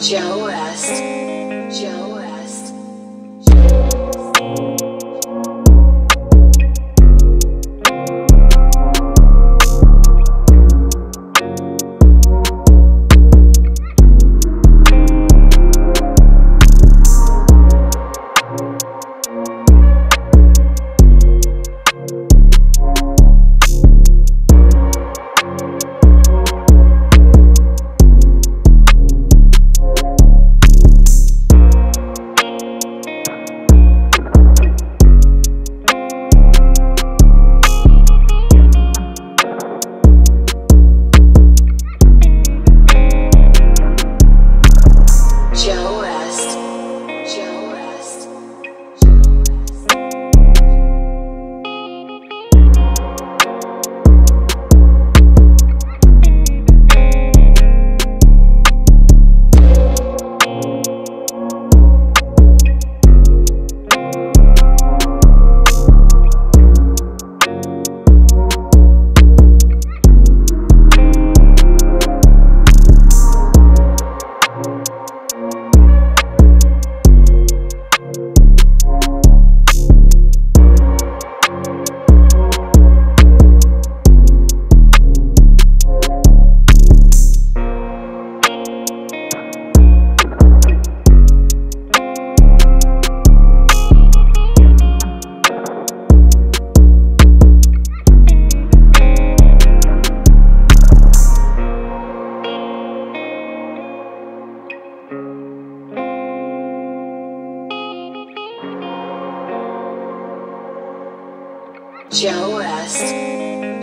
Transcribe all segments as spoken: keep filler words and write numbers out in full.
Prodbygioest. Prodbygioest. Prodbygioest.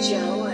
Prodbygioest.